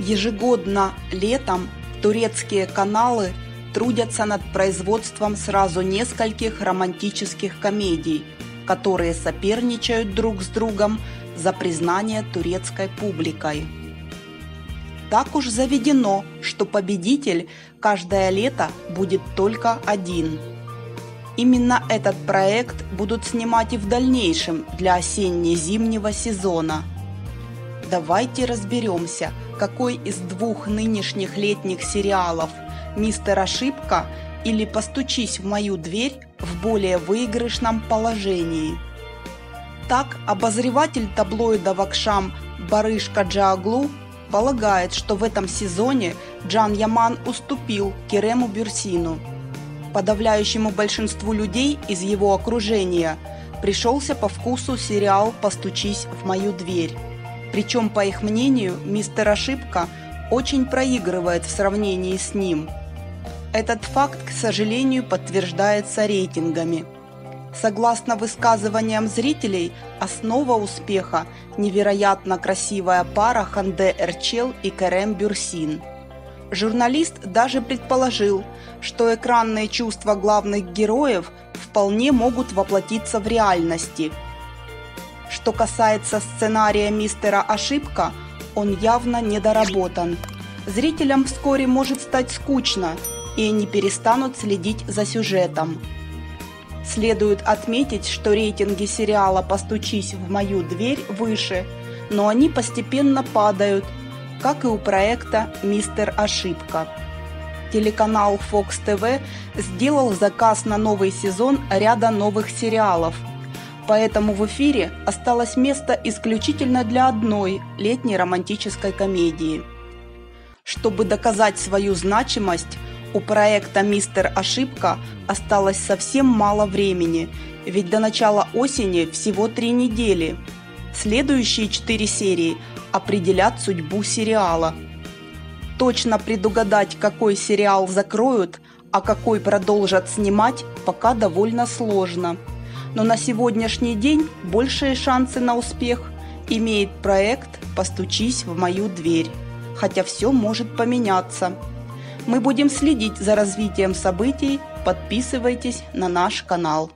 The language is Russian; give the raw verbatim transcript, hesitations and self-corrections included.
Ежегодно летом турецкие каналы трудятся над производством сразу нескольких романтических комедий, которые соперничают друг с другом за признание турецкой публикой. Так уж заведено, что победитель каждое лето будет только один. Именно этот проект будут снимать и в дальнейшем для осенне-зимнего сезона. Давайте разберемся, какой из двух нынешних летних сериалов «Мистер Ошибка» или «Постучись в мою дверь» в более выигрышном положении. Так, обозреватель таблоида «Вакшам» Барыш Каджааглу полагает, что в этом сезоне Джан Яман уступил Керему Бюрсину. Подавляющему большинству людей из его окружения пришелся по вкусу сериал «Постучись в мою дверь». Причем, по их мнению, «Мистер Ошибка» очень проигрывает в сравнении с ним. Этот факт, к сожалению, подтверждается рейтингами. Согласно высказываниям зрителей, основа успеха – невероятно красивая пара Ханде Эрчел и Керем Бюрсин. Журналист даже предположил, что экранные чувства главных героев вполне могут воплотиться в реальности. Что касается сценария «Мистера Ошибка», он явно недоработан. Зрителям вскоре может стать скучно, и они перестанут следить за сюжетом. Следует отметить, что рейтинги сериала «Постучись в мою дверь» выше, но они постепенно падают, как и у проекта «Мистер Ошибка». Телеканал Фокс Ти Ви сделал заказ на новый сезон ряда новых сериалов, поэтому в эфире осталось место исключительно для одной летней романтической комедии. Чтобы доказать свою значимость, у проекта «Мистер Ошибка» осталось совсем мало времени, ведь до начала осени всего три недели. Следующие четыре серии определят судьбу сериала. Точно предугадать, какой сериал закроют, а какой продолжат снимать, пока довольно сложно. Но на сегодняшний день большие шансы на успех имеет проект «Постучись в мою дверь», хотя все может поменяться. Мы будем следить за развитием событий, подписывайтесь на наш канал.